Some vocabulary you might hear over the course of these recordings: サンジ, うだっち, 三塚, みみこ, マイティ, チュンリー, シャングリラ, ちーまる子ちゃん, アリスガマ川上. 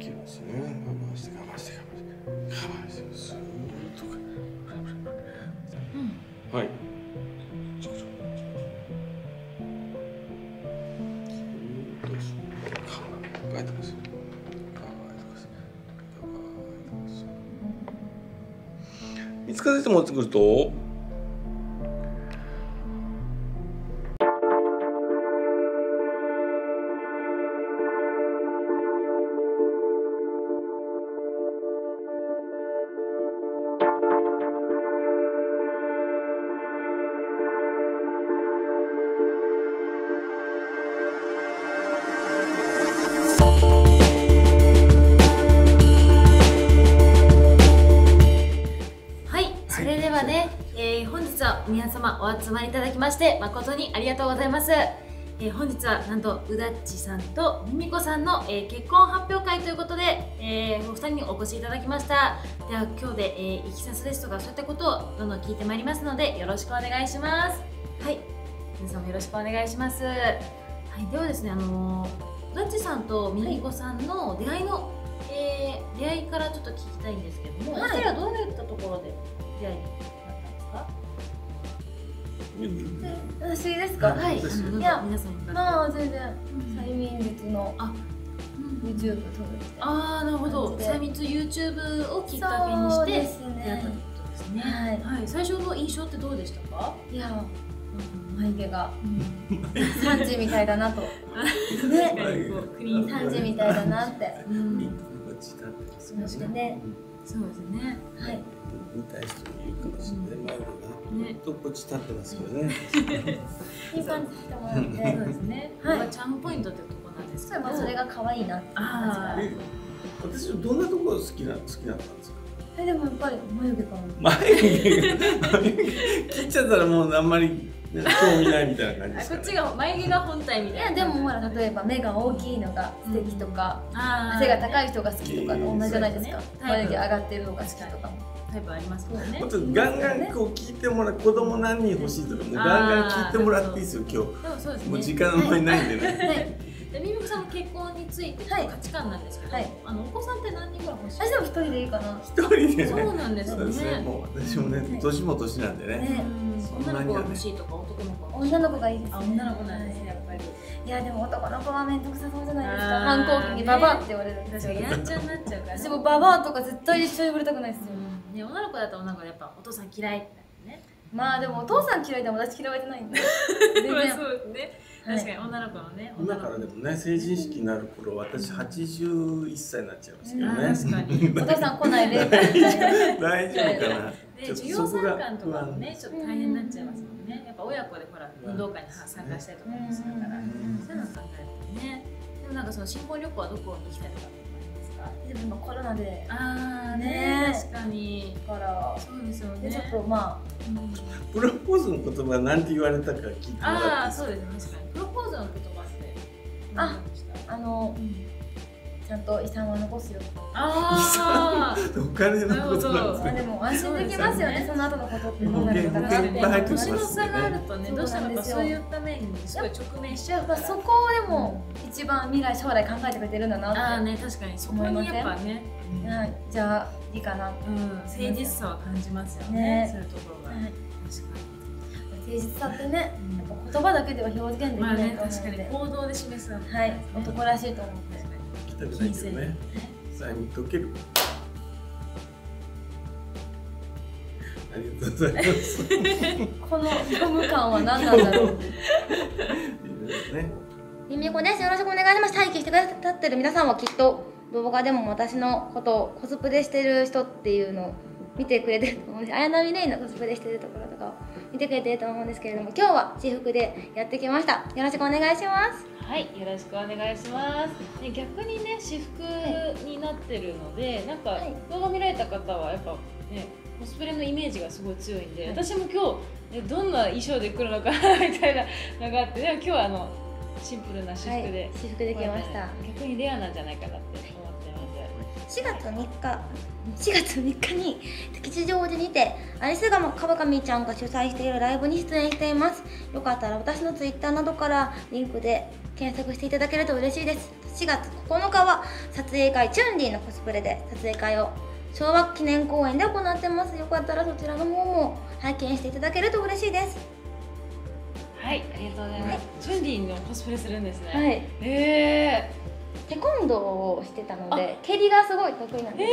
きるんですね。我慢して我慢して我慢して我慢してスーッとはい、乾いてます三塚先生も作ると皆様お集まりいただきまして誠にありがとうございます。本日はなんとうだっちさんとみみこさんの、結婚発表会ということで、お二人にお越しいただきました。では今日で、いきさつですとかそういったことをどんどん聞いてまいりますのでよろしくお願いします。はい、皆様よろしくお願いします。はい、ではですねうだっちさんとみみこさんの出会いの、出会いからちょっと聞きたいんですけども、はい、お二人はどういったところで出会いになったんですか？私ですか？はい。いや、皆さんまあ全然催眠術の YouTube を撮るみたいな。ああ、なるほど。催眠術 YouTube をきっかけにして出会ったことですね。はい。最初の印象ってどうでしたか？いや、眉毛がサンジみたいだなと。ね。サンジみたいだなって。確かね。そうですね。はい。見たい人いるかもしれない。ずっとこっち立ってますよね。いい感じしてもらって、そうですね。はい。チャームポイントってとこなんですけど、それが可愛いなって感じが。私どんなところ好きな好きだったんですか。でもやっぱり眉毛かな。眉毛切っちゃったらもうあんまり興味ないみたいな感じですかね。こっちが眉毛が本体みたいな。いやでもほら例えば目が大きいのが素敵とか、背が高い人が好きとか同じじゃないですか。眉毛上がってるのが好きとかも。タイプありますね。本当ガンガンこう聞いてもらう子供何人欲しいとかもガンガン聞いてもらっていいですよ今日。もう時間あんまりないんでね。でみみこさんの結婚について価値観なんですけど、お子さんって何人ぐらい欲しい？私でも一人でいいかな。一人で。そうなんですね。もう私もね年も年なんでね。女の子が欲しいとか男の子。女の子がいいです。女の子なんですねやっぱり。いやでも男の子は面倒くさそうじゃないですか。反抗期にババアって言われるんですよ。やんちゃになっちゃうから。でもババアとか絶対一緒に呼ばれたくないですよ。ね、女の子だとなんかやっぱお父さん嫌いみたいなね。まあでもお父さん嫌いでも私嫌われてないんで。そうね。確かに女の子のね。今からでもね成人式になる頃私81歳になっちゃいますけどね。確かに。お父さん来ないで。大丈夫かな。で授業参観とかもねちょっと大変になっちゃいますもんね。やっぱ親子でほら運動会に参加したりとかもするから。そういうの考えてね。でもなんかその新婚旅行はどこに行きたいとか。でも今コロナで、ああね、確かに、からそうですよね。ちょっとまあプロポーズの言葉なんて言われたか聞いてもらって。ああそうですね。確かにプロポーズの言葉ってちゃんと遺産は残すよ。ああお金のことなんですね。でも安心できますよね。その後のことってどうなるかなって年の差があるとねどうしてもそういった面にすごい直面しちゃうからそこをでも一番未来将来考えてくれてるんだなって。ああね確かにそこにやっぱねじゃあいいかな。誠実さは感じますよね。そういうところが確かに誠実さってね言葉だけでは表現できないと思うので。確かに行動で示す。はい男らしいと思って。金銭ね、財務とける。ありがとうございます。この虚無感は何なんだろう。みみこです。よろしくお願いします。待機してくださってる皆さんはきっと動画でも私のことをコスプレしてる人っていうのを見てくれてると思うんです。綾波レイのコスプレしてるところとかを見てくれてると思うんですけれども、今日は私服でやってきました。よろしくお願いします。はい、よろしくお願いします。ね、逆にね、私服になってるので、なんか動画見られた方はやっぱね、コスプレのイメージがすごい強いんで、私も今日どんな衣装で来るのかなみたいなのがあって、でも今日はシンプルな私服で、私服で来ました。逆にレアなんじゃないかなって思ってます。4月3日に吉祥寺にてアリスガマ川上ちゃんが主催しているライブに出演しています。よかったら私のツイッターなどからリンクで。検索していただけると嬉しいです。4月9日は撮影会、チュンリーのコスプレで撮影会を昭和記念公園で行ってます。よかったらそちらの方も拝見していただけると嬉しいです。はい、ありがとうございます。チュンリーのコスプレするんですね。はい。テコンドーをしてたので蹴りがすごい得意なんで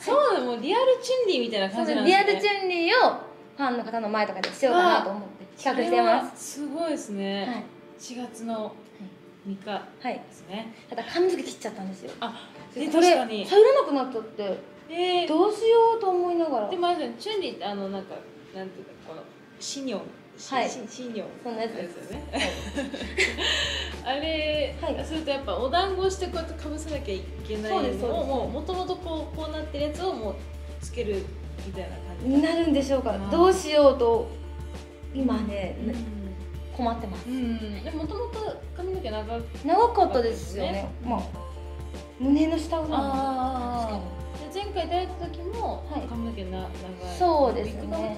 す。あ、そうなの、はい、リアルチュンリーみたいな感じなんですね。リアルチュンリーをファンの方の前とかでしようかなと思って企画してます。すごいですね、はい、4月の3日ですね、はい、ただ髪の毛切っちゃったんですよ。あ、確かに入らなくなっちゃってどうしようと思いながら。でもあれチュンリーってなんかなんていうかこのシニョン、はい、シニョン、そんなやつですよね。あれ、はい、それとやっぱお団子してこうやってかぶせなきゃいけないのをもともとこうなってるやつをもうつけるみたいな感じになるんでしょうか。どうしようと今ね、うん、困ってます。でもともと髪の毛長かったですよね。まあ胸の下ぐらい。ああ。前回出会った時も髪の毛長い、そうですね、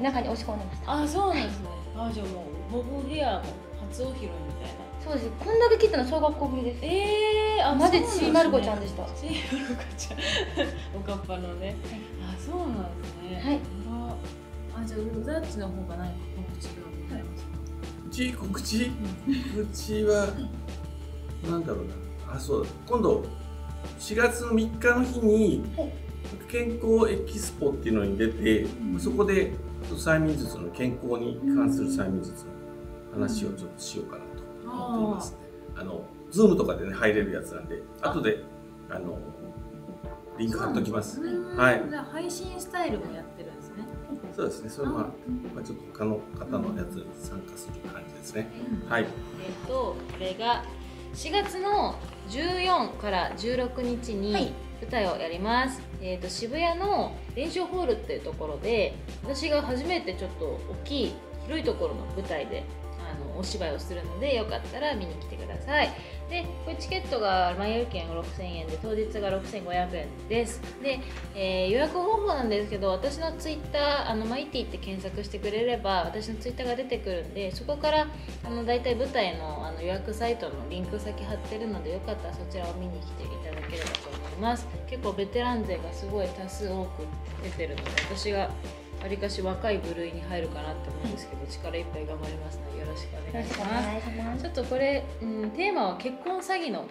中に押し込んでました。あ、そうなんですね。あ、じゃあもうボブヘアも初お披露みたいな。そうです。こんだけ切ったの小学校ぶりです。あ、マジちーまる子ちゃんでした。ちーまる子ちゃん、おかっぱのね。あ、そうなんですね。はい。あ、じゃあザッチの方が何か告知がございますか？告知はなんだろうな。あ、そうだ、今度4月の3日の日に健康エキスポっていうのに出て、そこで催眠術の健康に関する催眠術の話をちょっとしようかなと思っています、ね。ズームとかでね入れるやつなんで、後でリンク貼っときます。はい。配信スタイルもやってるんですね。そうですね。それはちょっと他の方のやつに参加する感じですね。はい。これが4月の14から16日に舞台をやります、渋谷の練習ホールっていうところで私が初めてちょっと大きい広いところの舞台でお芝居をするのでよかったら見に来てください。でこれチケットが前売券が6000円で当日が6500円です。で、予約方法なんですけど私のツイッターマイティって検索してくれれば私のツイッターが出てくるんでそこから大体舞台の、予約サイトのリンク先貼ってるのでよかったらそちらを見に来ていただければと思います。結構ベテラン勢がすごい多数多く出てるので私がわりかし若い部類に入るかなって思うんですけど、力いっぱい頑張りますのでよろしくお願いします。ちょっとこれ、テーマは結婚詐欺の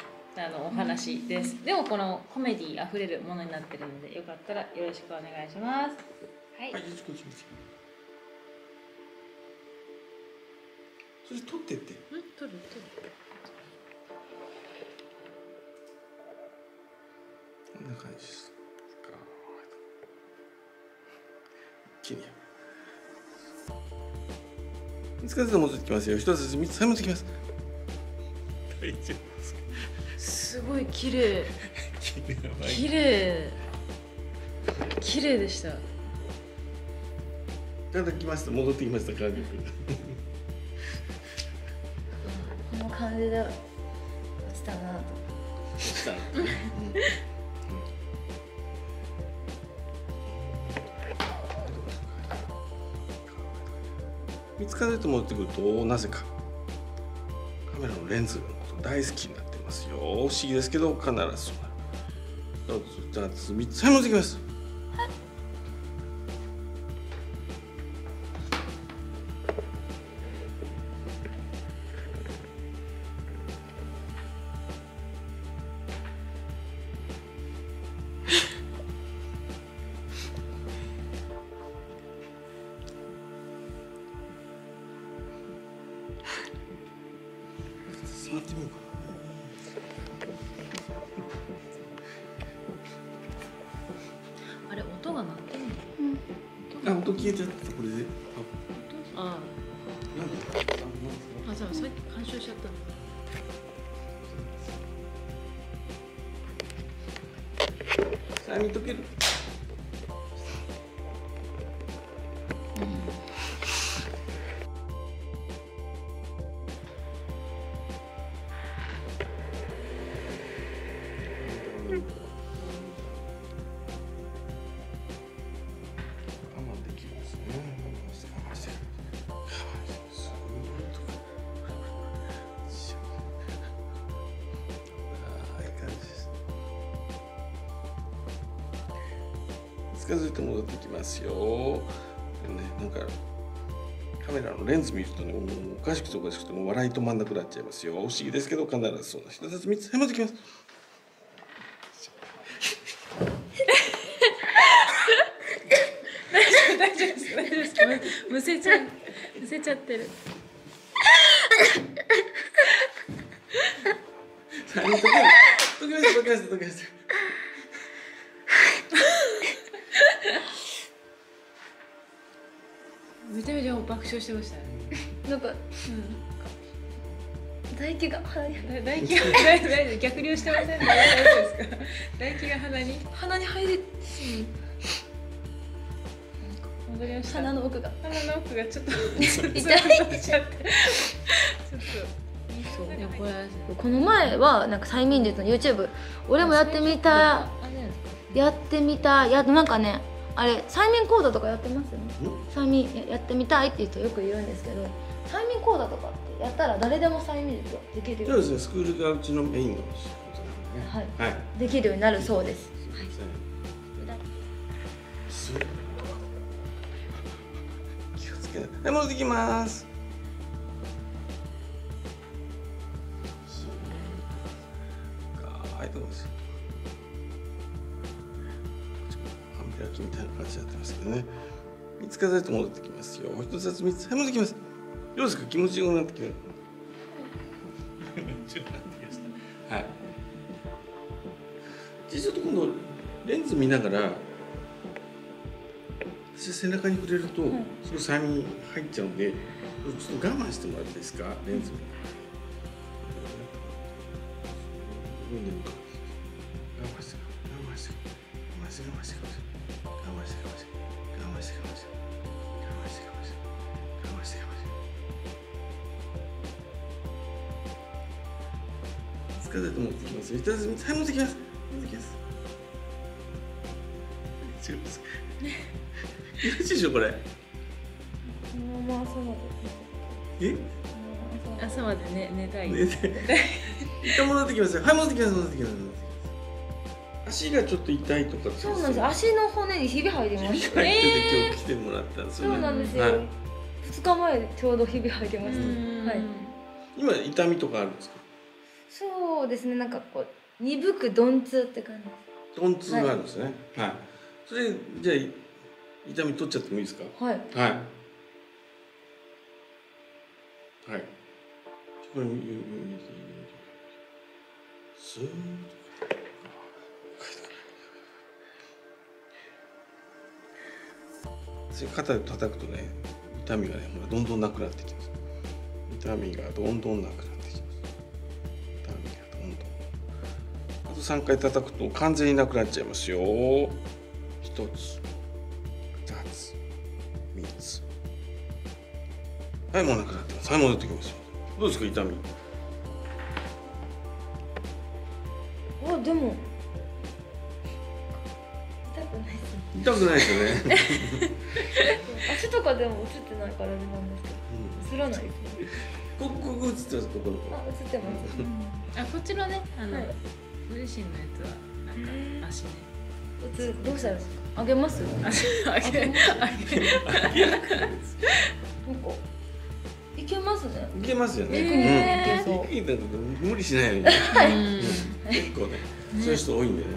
お話です、でもこのコメディあふれるものになってるのでよかったらよろしくお願いします。はい、はい、それ撮ってって撮るこんな感じです。一つずつ戻ってきますよ。一つずつ、三つ、三つきます。大丈夫ですか。すごい綺麗。綺麗でした。ただ来ました。戻ってきました。感覚。この感じで落ちたなと。落ちた。見つかると戻ってくるとなぜかカメラのレンズのこと大好きになってますよ。不思議ですけど必ずそうなる。2つ3つ戻ってきます。座ってみようかな。あれ音が鳴ってるの？あ、音消えちゃったこれで。あ、なんで？あ、じゃあさっき干渉しちゃったんだ。さあ見とける。近づいて戻ってきますよ。ね、なんかカメラのレンズ見るとね、もうおかしくておかしくてもう笑い止まんなくなっちゃいますよ。不思議ですけど必ずそうです。一つ三つ戻ってきます。大丈夫です。大丈夫です。むせちゃってる。溶けました。めちゃめちゃ爆笑してましたね。なんか、唾液が鼻に。逆流してませんね。大丈夫ですか？唾液が鼻に入る。鼻の奥がちょっとこの前はなんか催眠術の YouTube 俺もやってみたい。いやなんかね、あれ催眠講座とかやってますよね。催眠 やってみたいっていう人よくいるんですけど、催眠講座とかってやったら誰でも催眠術ができるように。そうですね、スクールがうちのメインのはい、はい、できるようになるそうです。はい、戻ってきます。はい、どうです。半開きみたいな感じになってますけどね。三つ数えて戻ってきますよ。一つずつ三つ、はい、戻ってきます。どうですか、気持ちよくなってきる。はい。じゃあちょっと今度レンズ見ながら。背中に触れると、すごい催眠入っちゃうんで、ちょっと我慢してもらっていいですか、レンズに。疲れて持ってきます。違います。よろしいでしょこれ。もう朝まで。朝まで寝たい。一旦戻ってきますよ。はい、戻ってきます。足がちょっと痛いとか。そうなんです。足の骨にひび入りました。今日来てもらったんですよね。そうなんですよ。2日前ちょうどひび入りました。はい。今痛みとかあるんですか。そうですね。なんかこう鈍く鈍痛って感じ。鈍痛があるんですね。はい。それじゃあ。痛み取っちゃってもいいですか。はい。はい。はい。これ、すーっと。それ肩で叩くとね、痛みがね、どんどんなくなってきます。あと3回叩くと完全になくなっちゃいますよ。1つ。3つ。はい、もうなくなってます。はい、戻ってきます。どうですか、痛み。あ、でも。痛くないですよね。足とかでも映ってないから、あれなんですけど。映らない。ここ映ってます。ここの。あ、映ってます。あ、こっちのね、ご自身のやつは、なんか、足ね。どうしたらですか。あげます。あげます。いけますね。いけますよね。無理しないように。結構ね、そういう人多いんでね。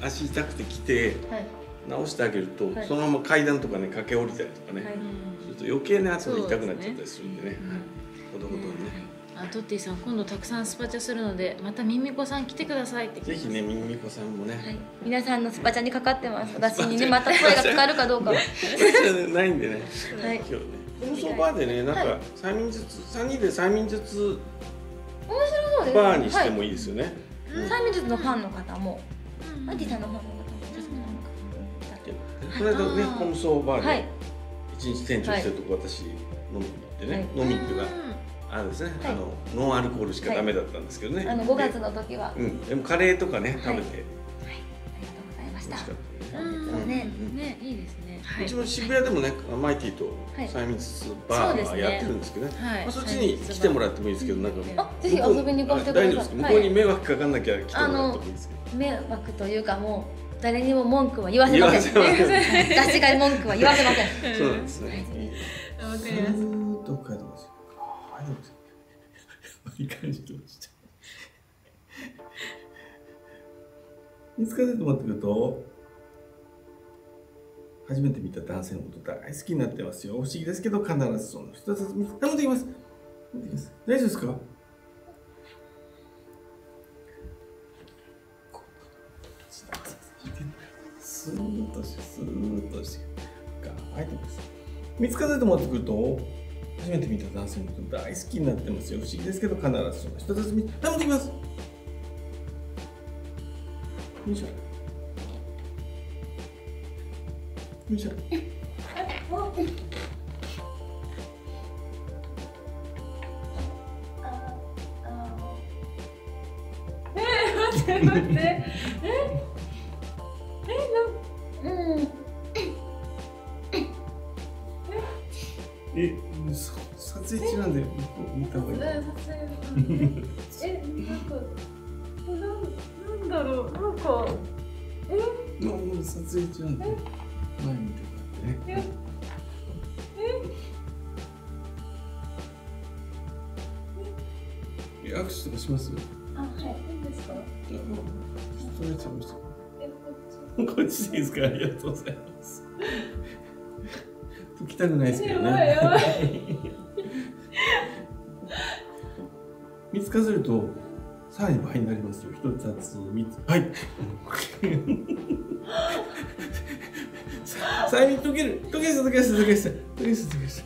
足痛くて来て直してあげると、そのまま階段とかね駆け下りたりとかね、すると余計な足が痛くなっちゃったりするんでね。ほどほどにね。あ、トッティさん、今度たくさんスパチャするので、またミミコさん来てくださいって。ぜひね、ミミコさんもね。はい。皆さんのスパチャにかかってます。私にね、また声がかかるかどうか。スパチャないんでね。はい。今日ね。このソファーでね、なんか催眠術、3人で催眠術。面白そうです。バーにしてもいいですよね。催眠術のファンの方も、アンディさんのファンの方も。この間ね、コムソーバーで一日店長してるとこ、私飲みに行ってね、飲みに行ってが。あのですね、ノンアルコールしかダメだったんですけどね。5月の時は。でもカレーとかね、食べて。はい。ありがとうございました。ね、いいですね。うちも渋谷でもね、マイティと催眠術バーはやってるんですけどね。そっちに来てもらってもいいですけど、なんか。ぜひ遊びに来てください。大丈夫です。向こうに迷惑かかんなきゃ来てもらってもいいですけど。迷惑というかもう。誰にも文句は言わせません。私が文句は言わせません。そうなんですね。わかります。どっかでどうしようか。はい、どうしよう。いい感じどうした。見つかると思ってると、初めて見た男性のこと大好きになってますよ。不思議ですけど、必ずその一つ見つかるできます。大丈夫ですか？スーッとしてスーッとして乾いてます。見つかると思ってくると、初めて見た男性のこと大好きになってますよ。不思議ですけど、必ずその一つ見つかるできます。よいしょよいしょ。待って待って、撮影中なんで見た方がいい。なんだろう、なんかもう撮影中なんで前見てもらってね。握手とかします？あ、はい、いいですか？ストレッチもして。こっちでいいですか？ありがとうございます。来たくないですけどね。見つかずるとさらに倍になりますよ。一つ、二つ、三つ、はい。催眠解ける、解けした、解けした、解けした、解けした、解けした、解けした、解けし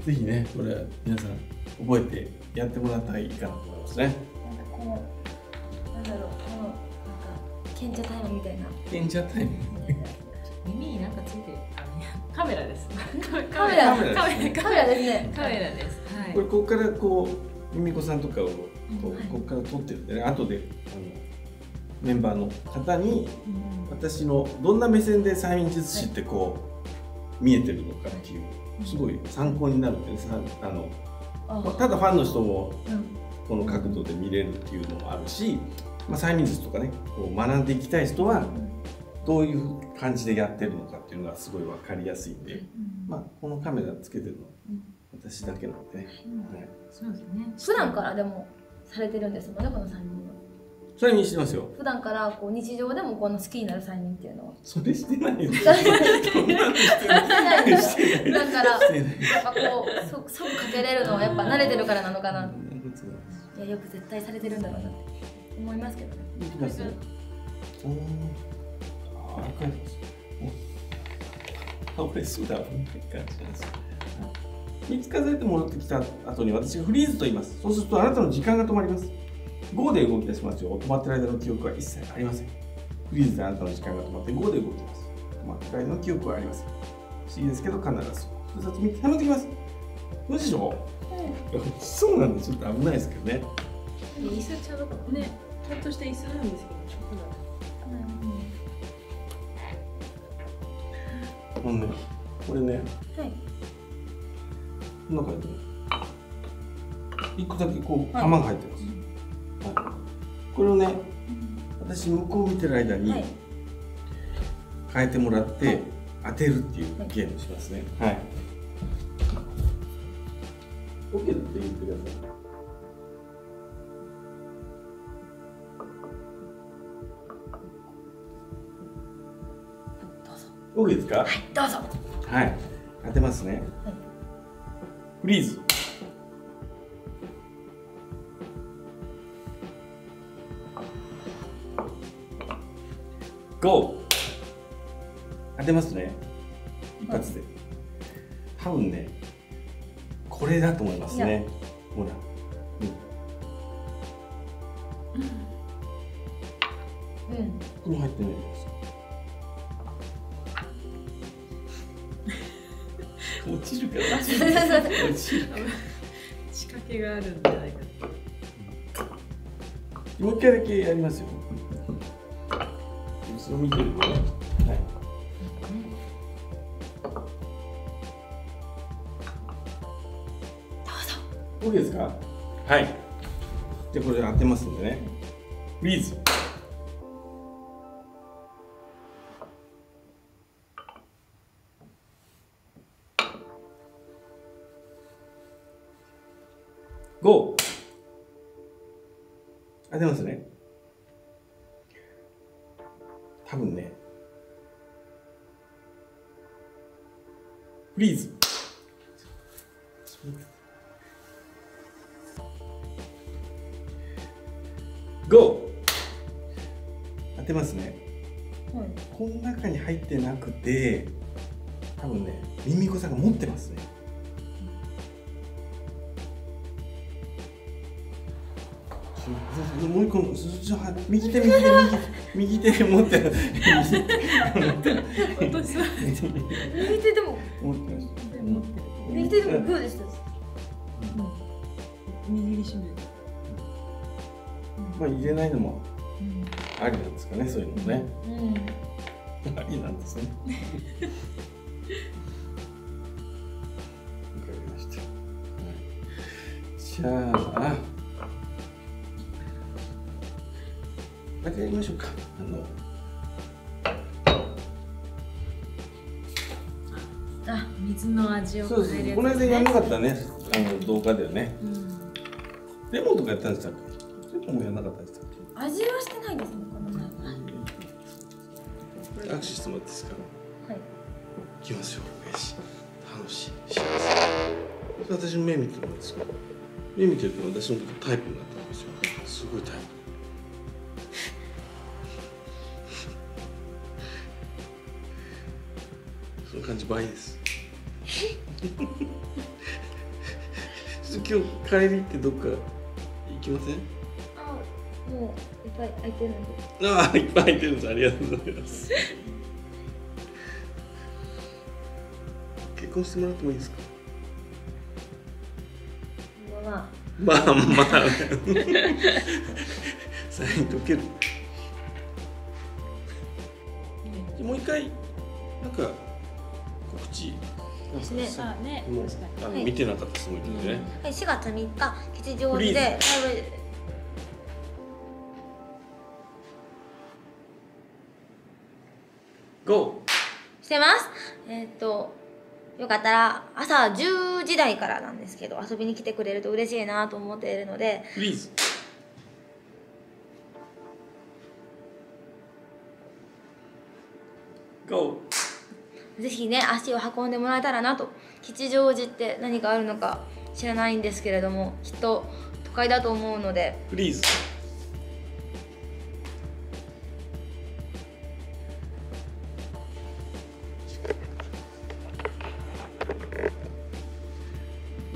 た。ぜひね、これは皆さん覚えてやってもらったらいいかなと思いますね。なんかこのなんだろう、このなんか賢者タイムみたいな。賢者タイム。耳になんかついてる。カメラです。カメラですね。カメラです。これここからこうミミコさんとかをここから撮ってるんでね。後でメンバーの方に私のどんな目線で催眠術師ってこう見えてるのかっていうすごい参考になるんでね。ただファンの人もこの角度で見れるっていうのもあるし。まあ催眠術とかね、こう学んでいきたい人はどういう感じでやってるのかっていうのがすごい分かりやすいんで、まあこのカメラつけてるのは私だけなんでね。そうですね。普段からでもされてるんですもんね、この催眠は。催眠してますよ。普段からこう日常でもこの好きになる催眠っていうのは。それしてないです。だからこう即かけれるのはやっぱ慣れてるからなのかな。いやよく絶対されてるんだろうなって。思いますけどね。見つかずれて戻ってきた後に私がフリーズと言います。そうするとあなたの時間が止まります。5で動き出しますよ。止まってる間の記憶は一切ありません。フリーズであなたの時間が止まって5で動きます。止まってる間の記憶はありません。不思議ですけど必ず。一冊3つ溜まってきます。どうでしょう？はい、そうなんでちょっと危ないですけどね。椅子ちゃんとね、ちゃんとした椅子なんですけど、食だ。うん。これね。はい。中に一個だけこう玉が入ってます。はい。これをね、私向こう見てる間に変えてもらって当てるっていうゲームしますね。はい。OK って言ってください。OK ですか？はい、どうぞ。はい、当てますね。はい、フリーズ。GO！ 当てますね。一発で。はい、多分ね、これだと思いますね。ほら。うん。うん。入ってないですか？落ちるから落ちる。仕掛けがあるんじゃないかと。もう一回だけやりますよ。それを見てるね。はい。どうぞ。OK ですか？はい。じゃあこれ当てますんでね。フリーズ。ゴー。あ、出ますね。多分ね。フリーズ。ゴー。当てますね。うん、この中に入ってなくて、多分ね、ミミコさんが持ってますね。もう一個の右手右手持ってる。右手でもグーでした。握りしめる。まあ入れないのもありなんですかね、そういうのね。ありなんですね。わかりました。じゃあ。またやりましょうか。あ、水の味を変える。そうです。この間やらなかったね。動画ではね。レモンとかやったんですか。レモンもやらなかったですか。味はしてないですね。握手してもらっていいですか。はい。行きますよ。楽しい。幸せ。私の目見てもらうんですけど。目見てると私のことタイプになったんですよ。すごいタイプ。その感じ倍です。今日帰りってどっか行きません？あ、もういっぱい空いてるんで。ああ、いっぱい空いてるんです。ありがとうございます。結婚してもらってもいいですか？まあまあまあ。サイン解ける。もう一回なんか。告知ですね。見てなかったすごいですね。はい、4月3日吉祥寺でライブ。ゴーしてます。よかったら朝10時台からなんですけど遊びに来てくれると嬉しいなと思っているので。フリーズ。ゴー。ぜひね、足を運んでもらえたらなと。吉祥寺って何があるのか知らないんですけれども、きっと都会だと思うので。フリーズ。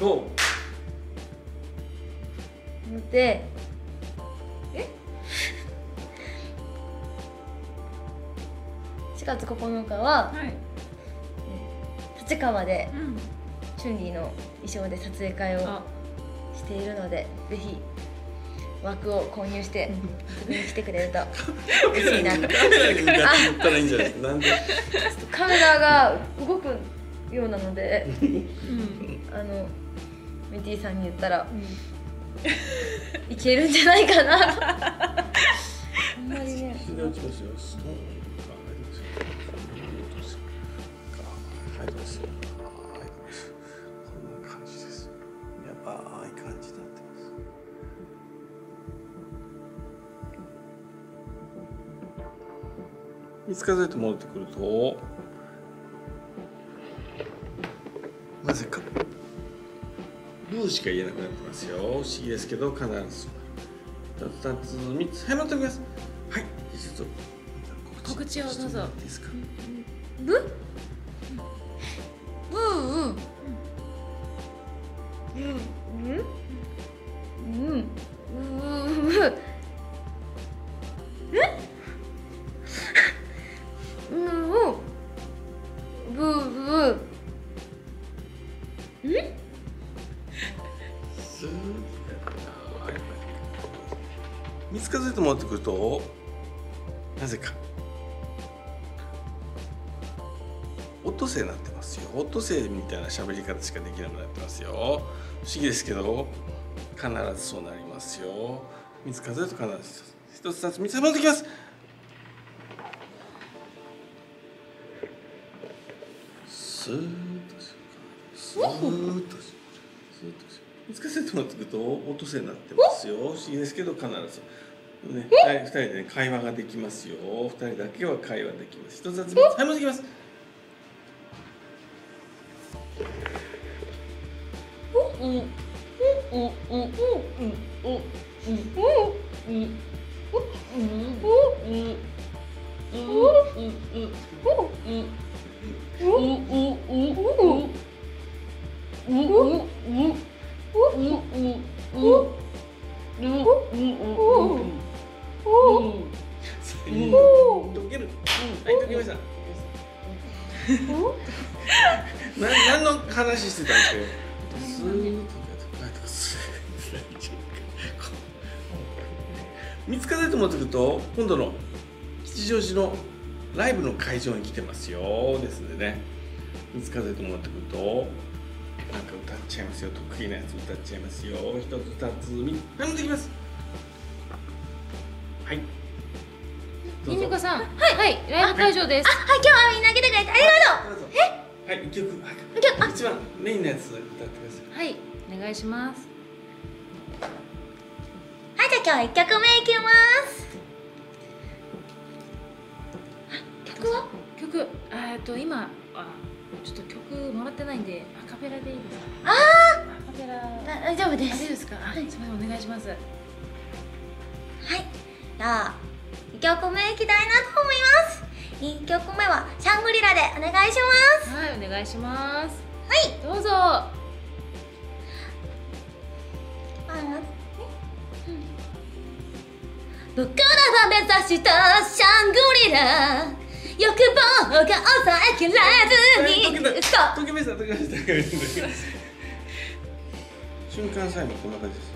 ゴー。ので、4月9日は、はい、立川でチュンリーの衣装で撮影会をしているので、ぜひ枠を購入して遊びに来てくれると嬉しいな。カメラが動くようなので、ミティさんに言ったらいけるんじゃないかな。あんまりね。こんな感じです。やばい感じになってます。見つかずれて戻ってくると、なぜかルーしか言えなくなってますよ。不思議ですけど必ず2つ3つ、はい、待っておきます。はい、ちょっと告知をどうぞ。いいですか。ブ？見つかずれて戻ってくると、なぜかオットセイになってますよ。オットセイみたいな喋り方しかできなくなってますよ。不思議ですけど必ずそうなりますよ。見つかずれと必ず一つ、二つ、三つ、戻ってきます。スーッとし、スーッとし、スーッとし。難しいところつくと落とせになってますよ。不思議ですけど必ずね、二人で、ね、会話ができますよ。二人だけは会話できます。一つ、二つ、三つ、はい、戻ってきます。何の話してたんですか？見つかると思ってくると今度の吉祥寺のライブの会場に来てますよですのでね、見つかると思ってくるとなんか歌っちゃいますよ、得意なやつ歌っちゃいますよ。一つ二つ3ついきます。はいみみこさん、はいライブ会場です。はい、今日はみんな来てくれてありがとう。えはい、1曲一番メインのやつ歌ってください。はいお願いします。はい、じゃあ今日は1曲目いきます。曲は曲、今ちょっと曲もらってないんでアカペラでいいですか？アカペラ大丈夫です。大丈夫ですか？はい、すみません、お願いします。はい、じゃあ2曲目いきたいなと思います。1曲目はシャングリラでお願いします。はい、お願いします。はい、どうぞ。僕らは目指したシャングリラ、欲望が抑えきれずに。溶けました、溶けました、溶けました。瞬間最後こんな感じです。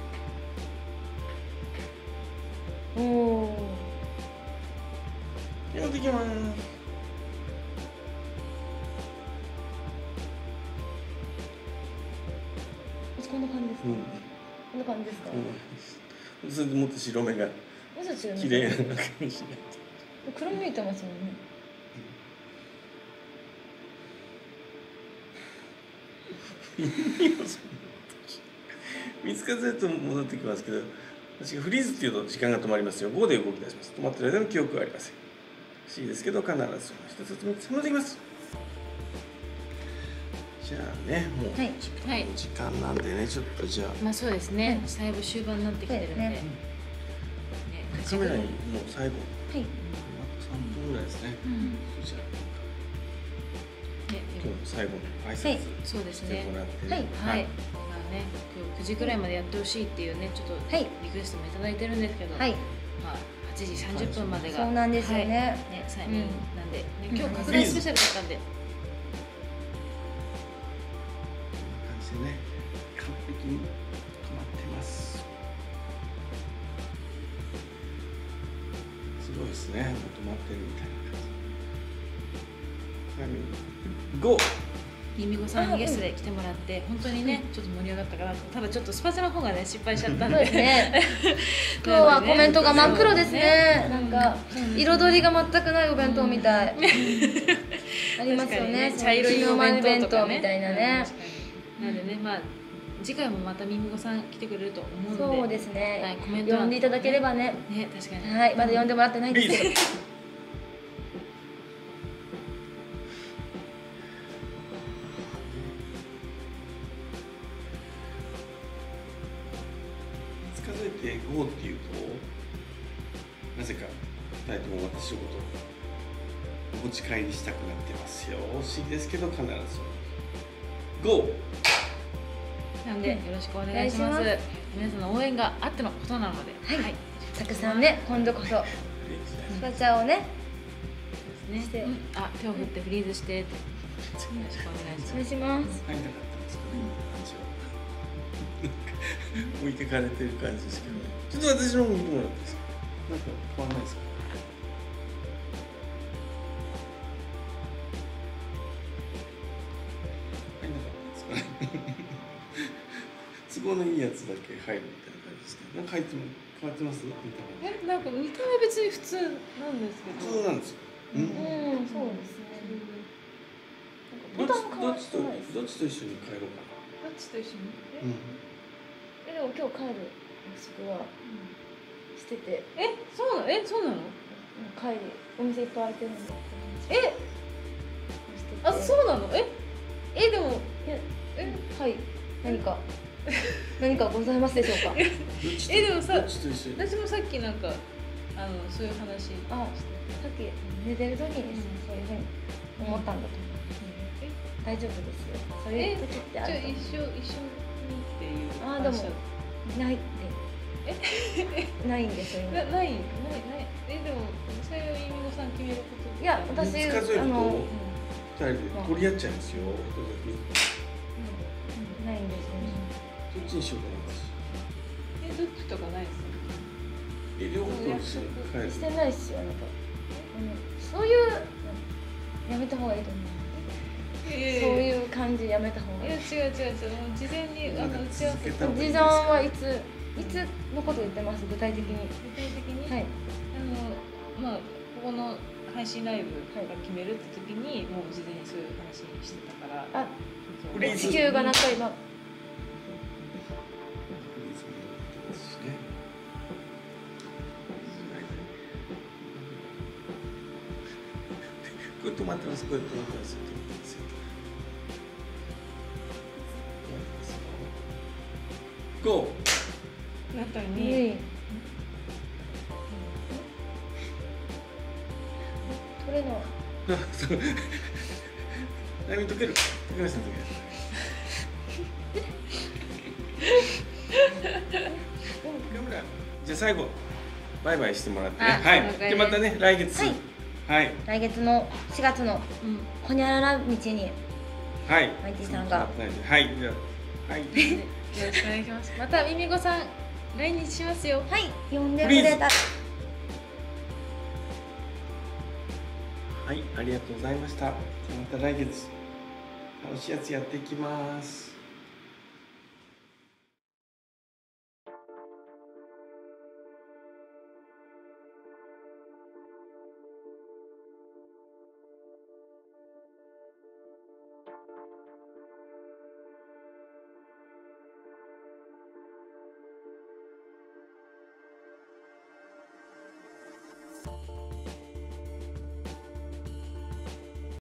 おおやっていきます。こんな感じですか？こんな感じですか？それでもっと白目が綺麗な感じになって黒見えてますもんね。見つかずと戻ってきますけど、私がフリーズっていうと時間が止まりますよ。5で動き出します。止まってる間の記憶はありません。不思議ですけど必ず一つずつ戻ってきます。じゃあね、もう時間なんでね、ちょっとじゃあまあそうですね、だいぶ終盤になってきてるんでカメラにもう最後、はい、3分ぐらいですね。じゃあ今日の最後の挨拶してもらってね、はい、今日9時くらいまでやってほしいっていうね、ちょっとリクエストもいただいてるんですけど、まあ8時30分までがそうなんですよね。ね、催眠なんで今日拡大スペシャルだったんで。こんな感じでね、完璧に止まってます。すごいですね。もう止まってるみたいな感じ。ゴー。みみこさんにゲストで来てもらって本当にね、ちょっと盛り上がったから、ただちょっとスパチャの方がね失敗しちゃったんで。今日はコメントが真っ黒ですね。なんか彩りが全くないお弁当みたい。ありますよね。茶色いお弁当みたいなね。なのでね、まあ次回もまたみみこさん来てくれると思うので、そうですね。はい、コメント呼んでいただければね。ね、確かに。はい、まだ呼んでもらってないんですけど。数えて5っていうと、なぜか2人とも私のことをお持ち帰りしたくなってますよ。不思議ですけど必ず。5。なんでよろしくお願いします。皆さんの応援があってのことなので、はい、たくさんね、今度こそスパチャをね、して、あ、手を振ってフリーズして、よろしくお願いします。入りたかったんですけど、感じを置いてかれてる感じですけど、ちょっと私の方も見てもらっていいですか？なんか変わらないですか？都合のいいやつだけ入るみたいな感じですけど、なんか入っても変わってます？見た目。なんか見た目別に普通なんですけど。普通なんですよ。うん、そうですね。どっちと一緒に帰ろうかな。どっちと一緒に。でも今日帰る約束はしてて。そうなの？帰るお店いっぱい開いてるんで。そうなの？でもはい何かございますでしょうか。でもさ、私もさっきなんかそういう話してさっき寝てる時にですね、そういうふうに思ったんだと思う。大丈夫ですよ。そういう時ってあると思う。一緒にっていう話。でもないってないんですよ。ない。でもそれを飯野さん決めること。いや私取り合っちゃいますよ。ないんですよ。どっちにしようかな。どっちとかないですか。両方してないっすよ。なんかそういうやめた方がいいと思う。そういう感じやめた方がいい。違う。もう事前に打ち合わせ。事前はいつのこと言ってます？具体的に。はい。まあここの配信ライブが決めるって時にもう事前にそういう話にしてたから。地球がなんか今。これ止まってます。GO! なったのに取れない波溶ける溶けましたじゃあ最後バイバイしてもらってね。はい、でまたね来月来月の4月のほにゃらら道にマイティさんがよろしくお願いします。またみみごさん来日しますよ。はい、呼んでくれた。はい、ありがとうございました。また来月楽しいやつやっていきます。